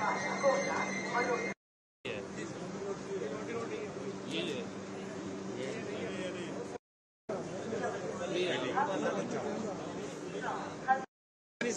سيد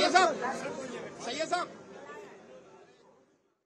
صاحب